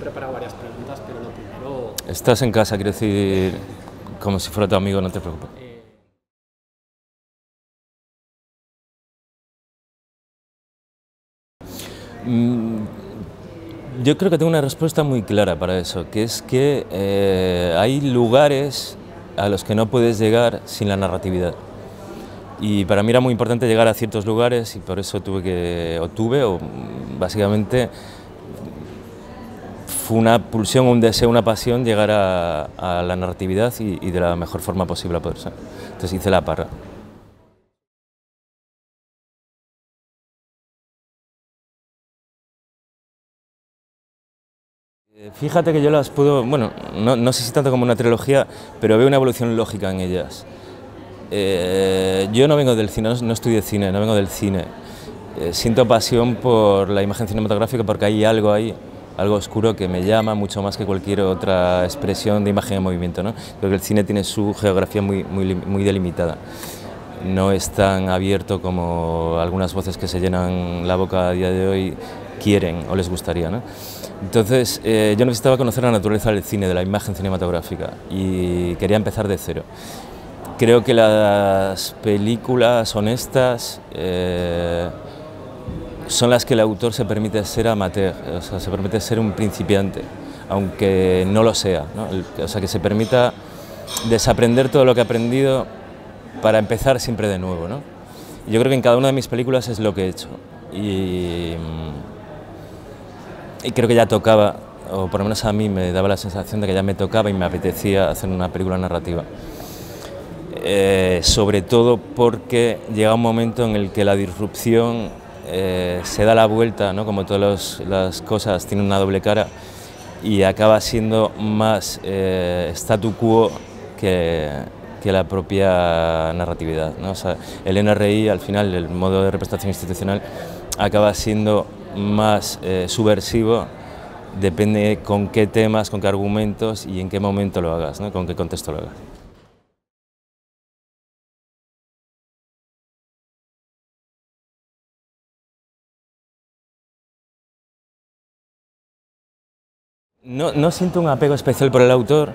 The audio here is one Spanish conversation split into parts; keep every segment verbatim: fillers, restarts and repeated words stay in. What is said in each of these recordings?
preparado varias preguntas, pero lo primero... Estás en casa, quiero decir, como si fuera tu amigo, no te preocupes. Eh... Yo creo que tengo una respuesta muy clara para eso, que es que eh, hay lugares a los que no puedes llegar sin la narratividad. Y para mí era muy importante llegar a ciertos lugares y por eso tuve que, o tuve, o básicamente fue una pulsión, un deseo, una pasión llegar a, a la narratividad y, y de la mejor forma posible a poder ser. Entonces hice la parra. Fíjate que yo las puedo, bueno, no, no sé si tanto como una trilogía, pero veo una evolución lógica en ellas. Eh, yo no vengo del cine, no, no estudié cine, no vengo del cine. Eh, siento pasión por la imagen cinematográfica porque hay algo ahí, algo oscuro que me llama mucho más que cualquier otra expresión de imagen en movimiento, ¿no? Creo que el cine tiene su geografía muy, muy, muy delimitada. No es tan abierto como algunas voces que se llenan la boca a día de hoy quieren o les gustaría, ¿no? Entonces, eh, yo necesitaba conocer la naturaleza del cine, de la imagen cinematográfica, y quería empezar de cero. Creo que las películas honestas eh, son las que el autor se permite ser amateur, o sea, se permite ser un principiante, aunque no lo sea, ¿no? El, o sea, que se permita desaprender todo lo que ha aprendido para empezar siempre de nuevo, ¿no? Yo creo que en cada una de mis películas es lo que he hecho. Y, y creo que ya tocaba, o por lo menos a mí me daba la sensación de que ya me tocaba y me apetecía hacer una película narrativa. Eh, sobre todo porque llega un momento en el que la disrupción eh, se da la vuelta, ¿no? Como todas los, las cosas tienen una doble cara y acaba siendo más eh, statu quo que, que la propia narratividad, ¿no? O sea, el N R I, al final, el modo de representación institucional, acaba siendo más eh, subversivo, depende con qué temas, con qué argumentos y en qué momento lo hagas, ¿no? Con qué contexto lo hagas. No, no siento un apego especial por el autor,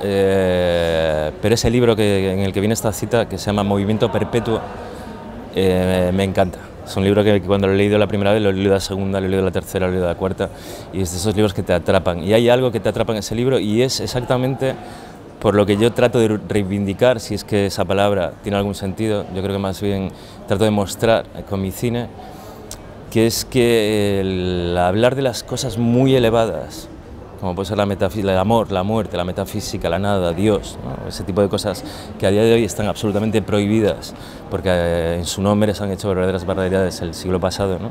eh, pero ese libro que, en el que viene esta cita, que se llama Movimiento Perpetuo, eh, me encanta. Es un libro que cuando lo he leído la primera vez, lo he leído la segunda, lo he leído la tercera, lo he leído la cuarta, y es de esos libros que te atrapan. Y hay algo que te atrapa en ese libro y es exactamente por lo que yo trato de reivindicar, si es que esa palabra tiene algún sentido. Yo creo que más bien trato de mostrar con mi cine, que es que el hablar de las cosas muy elevadas, como puede ser la metafísica, el amor, la muerte, la metafísica, la nada, Dios, ¿no? Ese tipo de cosas que a día de hoy están absolutamente prohibidas, porque eh, en su nombre se han hecho verdaderas barbaridades el siglo pasado, ¿no?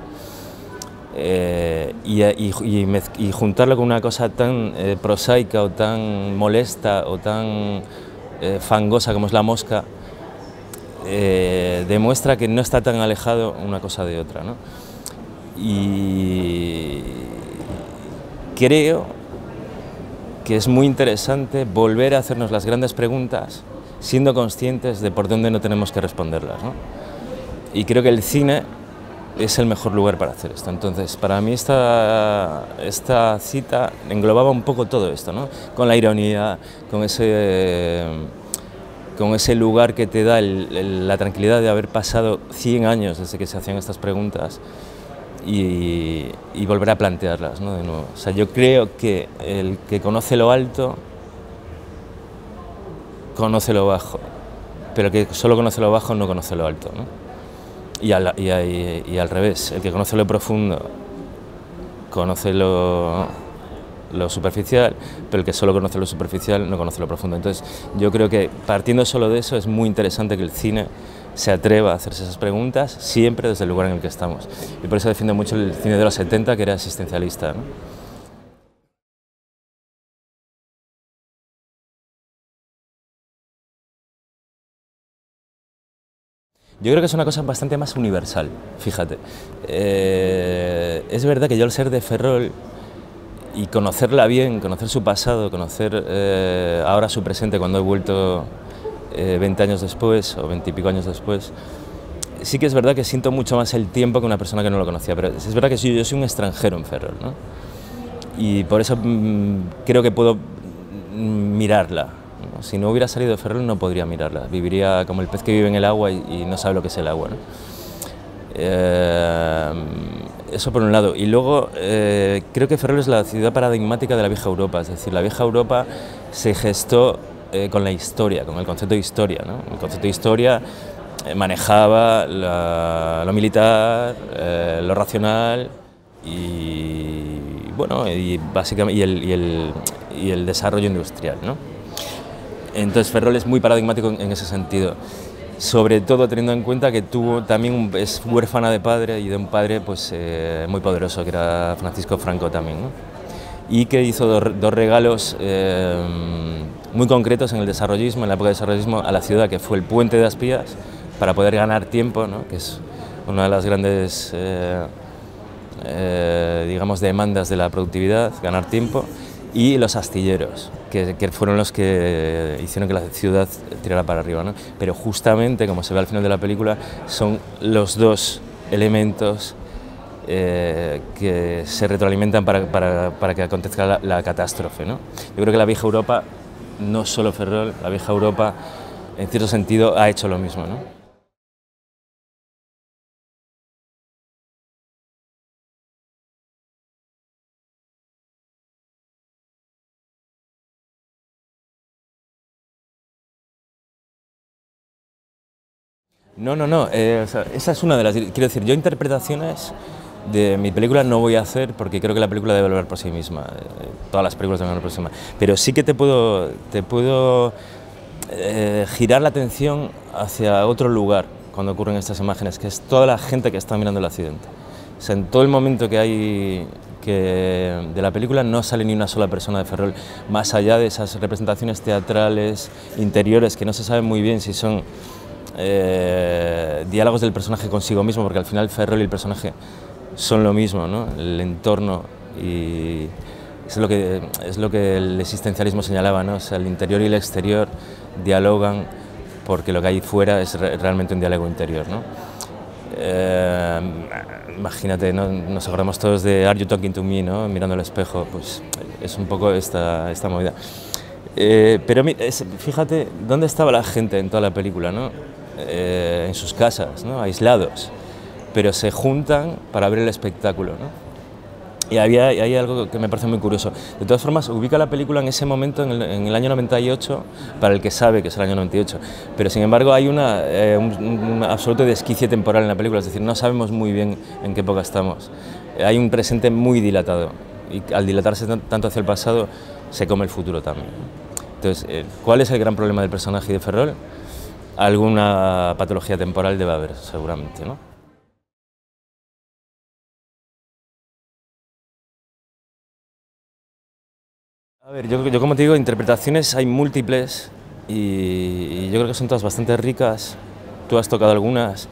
eh, y, y, y, y juntarlo con una cosa tan eh, prosaica o tan molesta o tan eh, fangosa como es la mosca, eh, demuestra que no está tan alejado una cosa de otra, ¿no? Y creo que es muy interesante volver a hacernos las grandes preguntas siendo conscientes de por dónde no tenemos que responderlas, ¿no? Y creo que el cine es el mejor lugar para hacer esto. Entonces, para mí esta, esta cita englobaba un poco todo esto, ¿no? Con la ironía, con ese, con ese lugar que te da el, el, la tranquilidad de haber pasado cien años desde que se hacían estas preguntas. Y, y volver a plantearlas, ¿no? De nuevo. O sea, yo creo que el que conoce lo alto, conoce lo bajo, pero el que solo conoce lo bajo no conoce lo alto, ¿no? Y, al, y, y, y al revés, el que conoce lo profundo, conoce lo, lo superficial, pero el que solo conoce lo superficial no conoce lo profundo. Entonces, yo creo que partiendo solo de eso es muy interesante que el cine se atreva a hacerse esas preguntas siempre desde el lugar en el que estamos. Y por eso defiendo mucho el cine de los setenta, que era existencialista, ¿no? Yo creo que es una cosa bastante más universal, fíjate. Eh, es verdad que yo al ser de Ferrol y conocerla bien, conocer su pasado, conocer eh, ahora su presente cuando he vuelto veinte años después o veinte y pico años después, sí que es verdad que siento mucho más el tiempo que una persona que no lo conocía, pero es verdad que yo, yo soy un extranjero en Ferrol, ¿no? y por eso mmm, creo que puedo mirarla. Si no hubiera salido de Ferrol no podría mirarla, viviría como el pez que vive en el agua y, y no sabe lo que es el agua, ¿no? Eh, eso por un lado, y luego eh, creo que Ferrol es la ciudad paradigmática de la vieja Europa, es decir, la vieja Europa se gestó eh, con la historia, con el concepto de historia, ¿no? El concepto de historia eh, manejaba la, lo militar, eh, lo racional y bueno, y básicamente y el, y el, y el desarrollo industrial, ¿no? Entonces Ferrol es muy paradigmático en, en ese sentido. Sobre todo teniendo en cuenta que tuvo también un, es huérfana de padre y de un padre pues eh, muy poderoso, que era Francisco Franco también, ¿no? Y que hizo dos, dos regalos eh, muy concretos en el desarrollismo, en la época del desarrollismo, a la ciudad, que fue el puente de Aspías, para poder ganar tiempo, ¿no? Que es una de las grandes eh, eh, digamos, demandas de la productividad, ganar tiempo, y los astilleros, que, que fueron los que hicieron que la ciudad tirara para arriba, ¿no? Pero justamente, como se ve al final de la película, son los dos elementos eh, que se retroalimentan para, para, para que acontezca la, la catástrofe, ¿no? Yo creo que la vieja Europa, no solo Ferrol, la vieja Europa, en cierto sentido, ha hecho lo mismo, ¿no? No, no, no, eh, o sea, esa es una de las... Quiero decir, yo interpretaciones de mi película no voy a hacer porque creo que la película debe hablar por sí misma, eh, todas las películas deben hablar por sí misma, pero sí que te puedo, te puedo eh, girar la atención hacia otro lugar cuando ocurren estas imágenes, que es toda la gente que está mirando el accidente. O sea, en todo el momento que hay que de la película no sale ni una sola persona de Ferrol, más allá de esas representaciones teatrales, interiores, que no se sabe muy bien si son... Eh, diálogos del personaje consigo mismo, porque al final Ferrol y el personaje son lo mismo, ¿no? El entorno, y es lo que, es lo que el existencialismo señalaba, ¿no? O sea, el interior y el exterior dialogan porque lo que hay fuera es re realmente un diálogo interior, ¿no? Eh, imagínate, ¿no? Nos acordamos todos de Are You Talking to Me, ¿no? Mirando al espejo, pues es un poco esta, esta movida. Eh, pero fíjate, ¿dónde estaba la gente en toda la película, ¿no? Eh, en sus casas, ¿no? Aislados, pero se juntan para ver el espectáculo, ¿no? Y había, hay algo que me parece muy curioso. De todas formas, ubica la película en ese momento, en el, en el año noventa y ocho, para el que sabe que es el año noventa y ocho, pero sin embargo hay una, eh, un, un absoluto desquicie temporal en la película, es decir, no sabemos muy bien en qué época estamos. Eh, hay un presente muy dilatado, y al dilatarse tanto hacia el pasado, se come el futuro también, ¿no? Entonces, ¿cuál es el gran problema del personaje de Ferrol? Alguna patología temporal debe haber, seguramente, ¿no? A ver, yo, yo como te digo, interpretaciones hay múltiples y, y yo creo que son todas bastante ricas. Tú has tocado algunas.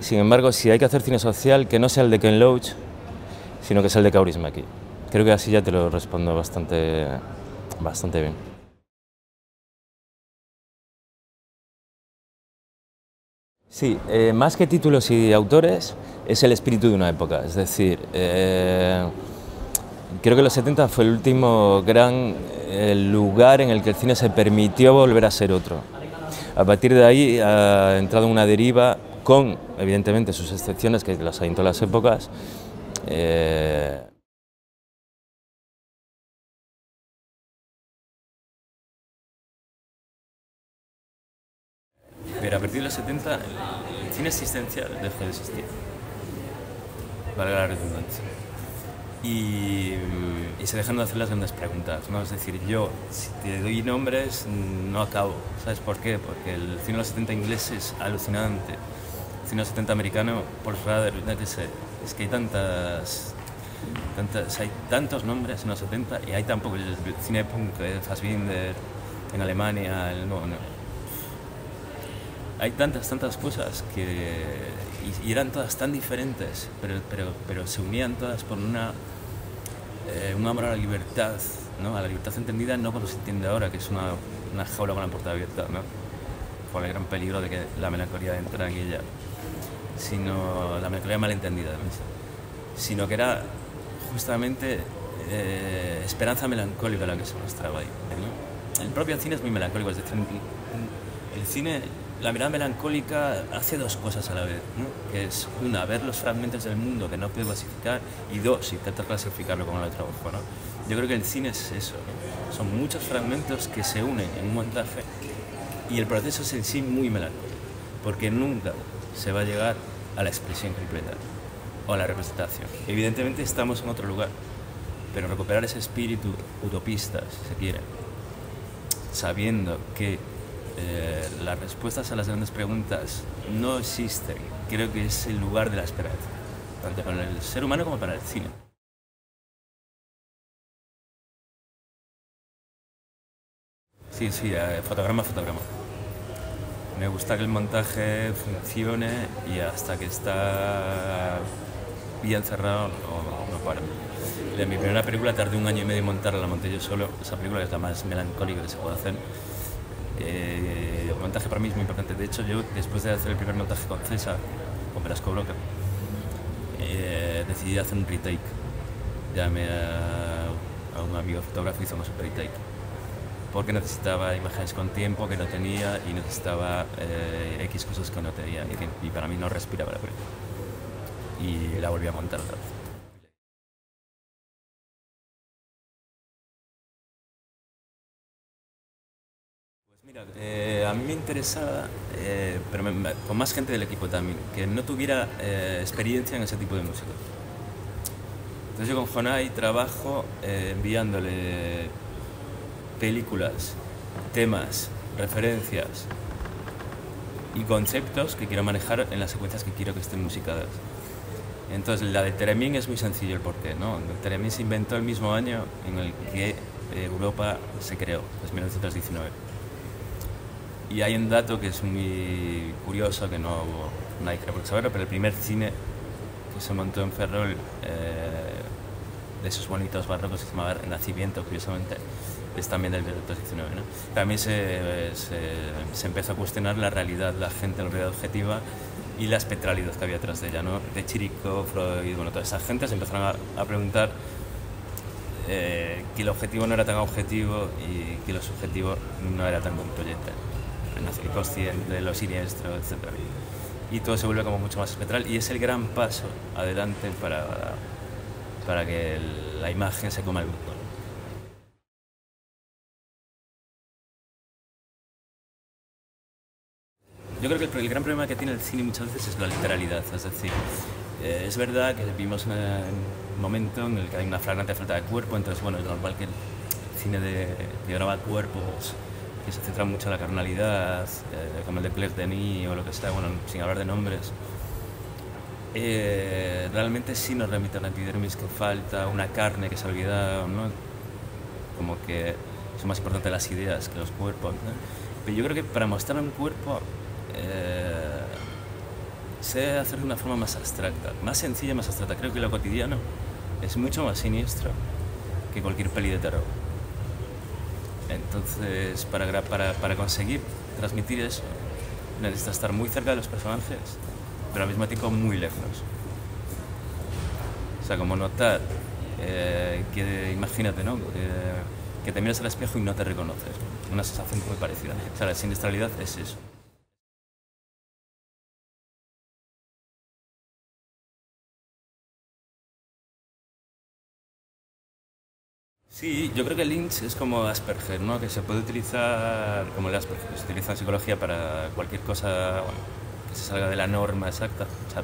Sin embargo, si hay que hacer cine social, que no sea el de Ken Loach, sino que sea el de Kaurismäki. Creo que así ya te lo respondo bastante, bastante bien. Sí, eh, más que títulos y autores, es el espíritu de una época, es decir, eh, creo que los setenta fue el último gran eh, lugar en el que el cine se permitió volver a ser otro. A partir de ahí ha entrado una deriva con, evidentemente, sus excepciones, que las hay en todas las épocas. Eh, Pero a partir de los setenta, el, el cine existencial dejó de existir, valga la redundancia, y, y se dejan de hacer las grandes preguntas, ¿no? Es decir, yo, si te doy nombres, no acabo, ¿sabes por qué? Porque el cine de los setenta inglés es alucinante, el cine de los setenta americano, Paul Schrader, es que hay tantas, tantas, hay tantos nombres en los setenta, y hay tampoco el cine punk, el Fassbinder, en Alemania, el no, no. Hay tantas, tantas cosas que... y eran todas tan diferentes, pero, pero, pero se unían todas por una, eh, un amor a la libertad, ¿no? A la libertad entendida no como se entiende ahora, que es una, una jaula con la puerta abierta, ¿no? Con el gran peligro de que la melancolía entra en ella, sino la melancolía malentendida, ¿no? Sino que era justamente eh, esperanza melancólica la que se mostraba ahí, ¿no? El propio cine es muy melancólico, es decir, el cine, la mirada melancólica hace dos cosas a la vez, ¿no? Que es, una, ver los fragmentos del mundo que no puede clasificar, y dos, intentar clasificarlo como lo trabajo, ¿no? Yo creo que el cine es eso, ¿no? Son muchos fragmentos que se unen en un montaje, y el proceso es en sí muy melancólico, porque nunca se va a llegar a la expresión completa o a la representación. Evidentemente estamos en otro lugar, pero recuperar ese espíritu utopista, si se quiere, sabiendo que eh, las respuestas a las grandes preguntas no existen, creo que es el lugar de la esperanza, tanto para el ser humano como para el cine. Sí, sí, eh, fotograma, fotograma. Me gusta que el montaje funcione y hasta que está bien cerrado no, no para. De mi primera película tardé un año y medio en montarla, la monté yo solo. Esa película que es la más melancólica que se puede hacer. Eh, el montaje para mí es muy importante. De hecho, yo después de hacer el primer montaje con César, con Velasco Broca, eh, decidí hacer un retake. Llamé a, a un amigo fotógrafo y hicimos un retake, porque necesitaba imágenes con tiempo que no tenía y necesitaba eh, X cosas que no tenía y, que, y para mí no respiraba la película. Y la volví a montar otra vez. Pues mira, eh, a mí me interesaba, eh, pero me, con más gente del equipo también, que no tuviera eh, experiencia en ese tipo de música. Entonces yo con Fonai trabajo eh, enviándole películas, temas, referencias y conceptos que quiero manejar en las secuencias que quiero que estén musicadas. Entonces, la de Teremín es muy sencillo el porqué, ¿no? Teremín se inventó el mismo año en el que Europa se creó, en mil novecientos diecinueve. Y hay un dato que es muy curioso, que no nadie cree por saberlo, pero el primer cine que se montó en Ferrol, eh, de esos bonitos barrocos que se llamaba Nacimiento, curiosamente, es también del mil novecientos diecinueve, ¿no? También se, se, se empezó a cuestionar la realidad, la gente, la realidad objetiva y la espectralidad que había detrás de ella, ¿no? De Chirico, Freud, bueno, toda esa gente se empezaron a, a preguntar eh, que el objetivo no era tan objetivo y que lo subjetivo no era tan concluyente, el consciente, lo siniestro, etcétera. Y todo se vuelve como mucho más espectral y es el gran paso adelante para, para que la imagen se coma el mundo. Yo creo que el, el gran problema que tiene el cine muchas veces es la literalidad, es decir, eh, es verdad que vivimos un momento en el que hay una flagrante falta de cuerpo, entonces bueno, es normal que el cine de, de graba cuerpos, que se centra mucho en la carnalidad, eh, como el de Claire Denis o lo que sea, bueno, sin hablar de nombres, eh, realmente sí nos remite a una epidermis que falta, una carne que se ha olvidado, ¿no? Como que son más importantes las ideas que los cuerpos, ¿no? Pero yo creo que para mostrar un cuerpo Eh, se debe hacer de una forma más abstracta, más sencilla, más abstracta. Creo que lo cotidiano es mucho más siniestro que cualquier peli de terror. Entonces, para, para, para conseguir transmitir eso, necesitas estar muy cerca de los personajes, pero al mismo tiempo muy lejos. O sea, como notar, eh, que imagínate, ¿no? Eh, que te miras al espejo y no te reconoces. Una sensación muy parecida. O sea, la siniestralidad es eso. Sí, yo creo que Lynch es como Asperger, ¿no? Que se puede utilizar como el Asperger, que se utiliza en psicología para cualquier cosa, bueno, que se salga de la norma exacta. O sea,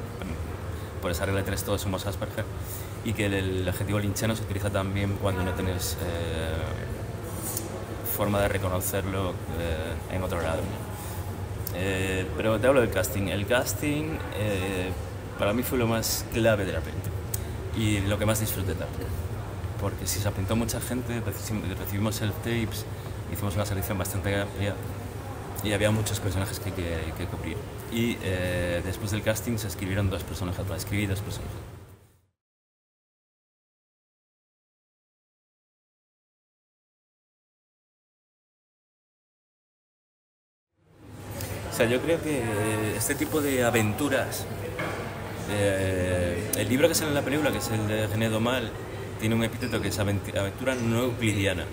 por esa regla de tres todos somos Asperger. Y que el, el adjetivo lynchiano se utiliza también cuando no tienes eh, forma de reconocerlo eh, en otro lado, ¿no? Eh, pero te hablo del casting. El casting eh, para mí fue lo más clave de la película y lo que más disfruté también, porque si se apuntó mucha gente, recibimos self-tapes, hicimos una selección bastante amplia y había muchos personajes que, que, que cubrir. Y eh, después del casting se escribieron dos personajes, para escribir dos personajes. O sea, yo creo que este tipo de aventuras, eh, el libro que sale en la película, que es el de René Domal, tiene un epíteto que es aventura no euclidiana.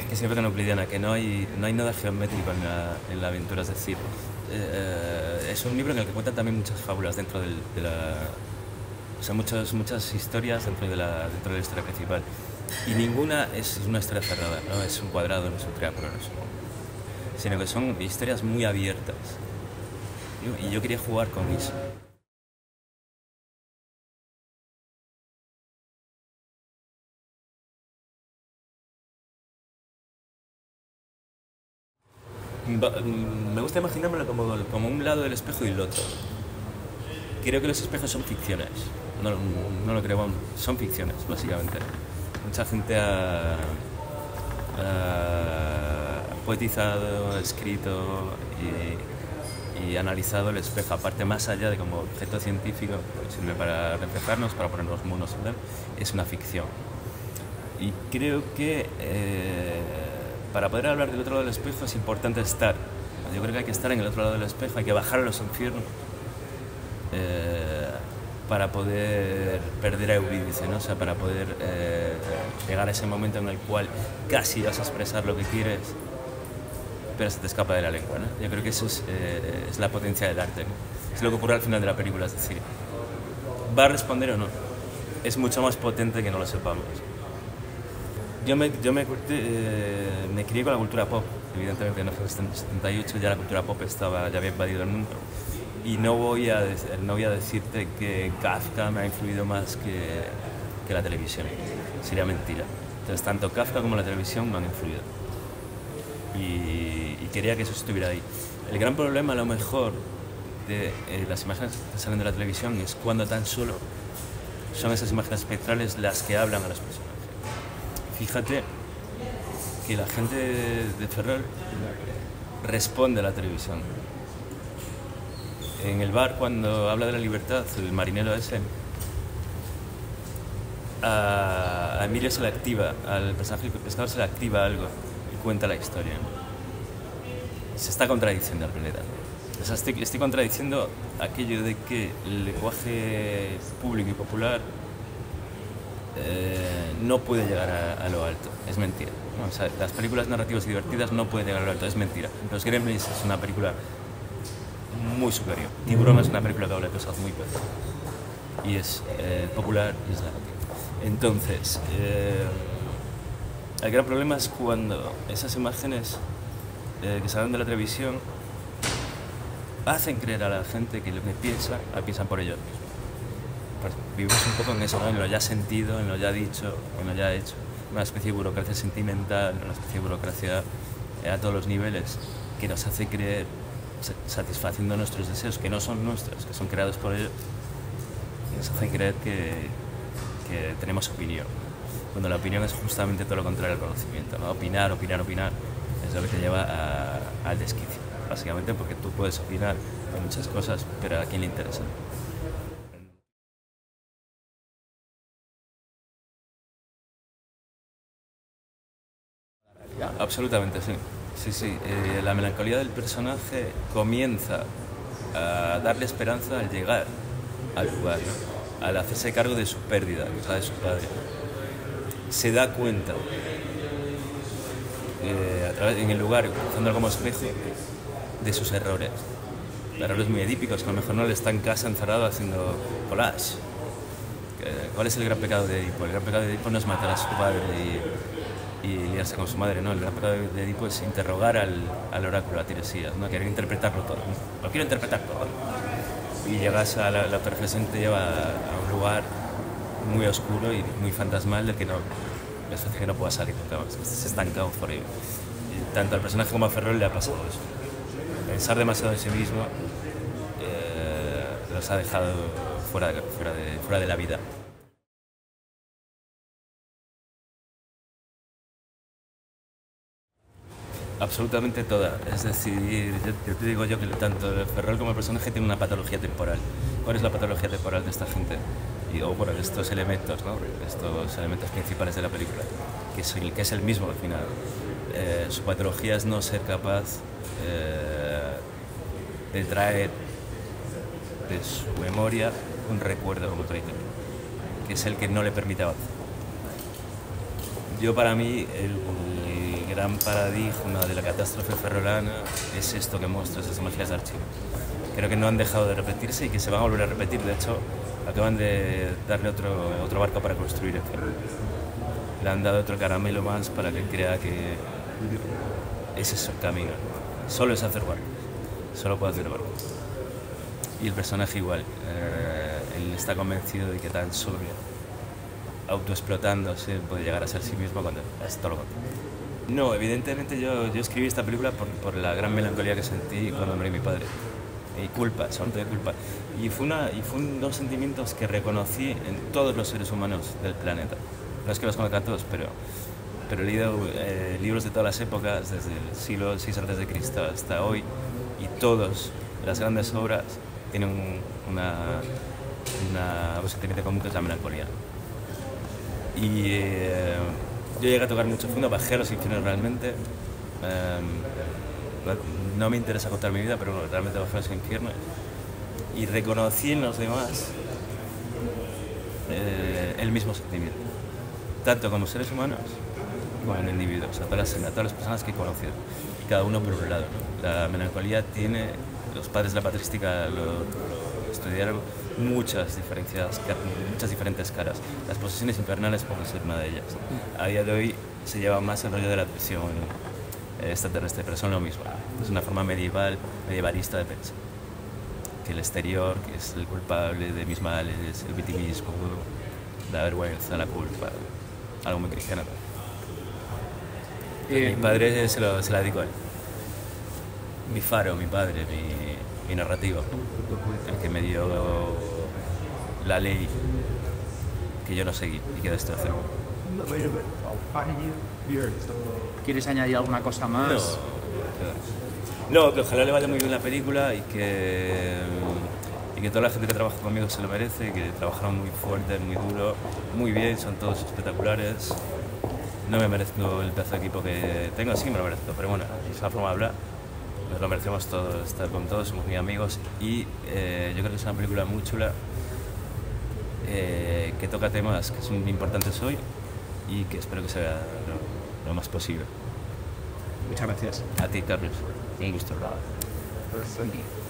Es que siempre tan euclidiana, que no hay, no hay nada geométrico en la, en la aventura. Es decir, eh, es un libro en el que cuentan también muchas fábulas dentro del, de la... O sea, muchas, muchas historias dentro de, la, dentro de la historia principal. Y ninguna es una historia cerrada, no es un cuadrado, no es un triángulo, no es un... sino que son historias muy abiertas. Y yo quería jugar con eso. Me gusta imaginármelo como, como un lado del espejo y el otro. Creo que los espejos son ficciones, no, no, no lo creo, vamos, son ficciones, básicamente. Mucha gente ha, ha poetizado, escrito y, y analizado el espejo, aparte más allá de como objeto científico, pues sirve para reflejarnos, para ponernos monos, ¿verdad? Es una ficción. Y creo que eh, para poder hablar del otro lado del espejo es importante estar. Yo creo que hay que estar en el otro lado del espejo, hay que bajar a los infiernos. Eh, para poder perder a Eurídice, ¿no? O sea, para poder eh, llegar a ese momento en el cual casi vas a expresar lo que quieres, pero se te escapa de la lengua, ¿no? Yo creo que eso es, eh, es la potencia del arte, ¿no? Es lo que ocurre al final de la película, es decir, ¿va a responder o no? Es mucho más potente que no lo sepamos. Yo me, yo me, eh, me crié con la cultura pop, evidentemente en mil novecientos setenta y ocho ya la cultura pop estaba, ya había invadido el mundo. Y no voy, a, no voy a decirte que Kafka me ha influido más que, que la televisión. Sería mentira. Entonces, tanto Kafka como la televisión me han influido. Y, y quería que eso estuviera ahí. El gran problema, a lo mejor, de eh, las imágenes que salen de la televisión es cuando tan solo son esas imágenes espectrales las que hablan a los personajes. Fíjate que la gente de Ferrol responde a la televisión. En el bar, cuando habla de la libertad, el marinero ese, a Emilio se le activa, al personaje del pescador se le activa algo y cuenta la historia. Se está contradiciendo al planeta. O sea, estoy, estoy contradiciendo aquello de que el lenguaje público y popular eh, no puede llegar a, a lo alto. Es mentira. O sea, las películas narrativas y divertidas no pueden llegar a lo alto. Es mentira. Los Gremlins es una película muy superior. Tiburón es una película que habla de cosas muy pesadas y es eh, popular y es narrativa. Entonces, eh, el gran problema es cuando esas imágenes eh, que salen de la televisión hacen creer a la gente que lo que piensa, la piensan por ellos mismos. Vivimos un poco en eso, ¿no? En lo ya sentido, en lo ya dicho, en lo ya hecho. Una especie de burocracia sentimental, una especie de burocracia a todos los niveles que nos hace creer, satisfaciendo nuestros deseos, que no son nuestros, que son creados por ellos, y nos hacen creer que, que tenemos opinión, cuando la opinión es justamente todo lo contrario al conocimiento, ¿no? Opinar, opinar, opinar, es lo que te lleva a, al desquicio, básicamente porque tú puedes opinar de muchas cosas, pero ¿a quién le interesa? Absolutamente, sí. Sí, sí. Eh, la melancolía del personaje comienza a darle esperanza al llegar al lugar, ¿no? Al hacerse cargo de su pérdida, o sea, de su padre. Se da cuenta, eh, a través, en el lugar, utilizándolo como espejo, de sus errores. Errores muy edípicos, que a lo mejor no le está en casa encerrado haciendo collage. ¿Cuál es el gran pecado de Edipo? El gran pecado de Edipo no es matar a su padre y... y liarse con su madre, ¿no? El gran pecado de Edipo es interrogar al, al oráculo, a Tiresías, ¿no? Querer interpretarlo todo, ¿no? Lo quiero interpretar todo. Y llegas a la, la autorreflexión, te lleva a un lugar muy oscuro y muy fantasmal del que no, es fácil que no pueda salir, se estanca por ello. Y tanto al personaje como a Ferrol le ha pasado eso. Pensar demasiado en sí mismo eh, los ha dejado fuera de, fuera de, fuera de la vida. Absolutamente toda. Es decir, yo te digo yo que tanto Ferrol como el personaje tiene una patología temporal. ¿Cuál es la patología temporal de esta gente? Y, o bueno, de estos elementos, ¿no? Estos elementos principales de la película, que es el, que es el mismo al final. Eh, su patología es no ser capaz eh, de traer de su memoria un recuerdo como traidor, que es el que no le permite avanzar. Yo, para mí, el, el gran paradigma de la catástrofe ferrolana es esto que muestro, esas imágenes de archivo. Creo que no han dejado de repetirse y que se van a volver a repetir. De hecho, acaban de darle otro, otro barco para construir el ferro. Le han dado otro caramelo más para que crea que ese es su camino. Solo es hacer barcos. Solo puede hacer barcos. Y el personaje igual. Eh, él está convencido de que tan sobrio, autoexplotándose, puede llegar a ser sí mismo cuando es todo lo contrario. No, evidentemente yo, yo escribí esta película por, por la gran melancolía que sentí cuando morí mi padre. Y culpa, sobre todo culpa. Y fue una, y fue un, dos sentimientos que reconocí en todos los seres humanos del planeta. No es que los conozca a todos, pero, pero he leído eh, libros de todas las épocas, desde el siglo seis antes de Cristo hasta hoy, y todos, las grandes obras, tienen un, una, una, un sentimiento común que es la melancolía. Y eh, yo llegué a tocar mucho fondo, bajé a los infiernos realmente. Eh, no me interesa contar mi vida, pero bueno, realmente bajé a los infiernos. Y reconocí en los demás eh, el mismo sentimiento, tanto como seres humanos como en individuos, a todas las, a todas las personas que he conocido, cada uno por un lado, ¿no? La melancolía tiene, los padres de la patrística lo, lo estudiaron, muchas, diferencias, muchas diferentes caras. Las posesiones infernales pueden ser una de ellas. A día de hoy se lleva más el rollo de la prisión extraterrestre, pero son lo mismo. Es una forma medieval, medievalista de pensar. Que el exterior, que es el culpable de mis males, el victimismo, la vergüenza, la culpa, algo muy cristiano. Eh, mi padre se, lo, se la dedicó a él. Mi faro, mi padre, mi, mi narrativo, el que me dio la ley que yo no seguí y que destrocé. ¿Quieres añadir alguna cosa más? No, no, que ojalá le vaya muy bien la película y que, y que toda la gente que trabaja conmigo se lo merece, que trabajaron muy fuerte, muy duro, muy bien, son todos espectaculares. No me merezco el pedazo de equipo que tengo, sí me lo merezco, pero bueno, es la forma de hablar. Nos lo merecemos todos, estar con todos, somos muy amigos y eh, yo creo que es una película muy chula eh, que toca temas que son importantes hoy y que espero que sea lo, lo más posible. Muchas gracias. A ti, Carlos. Un gusto. Gracias.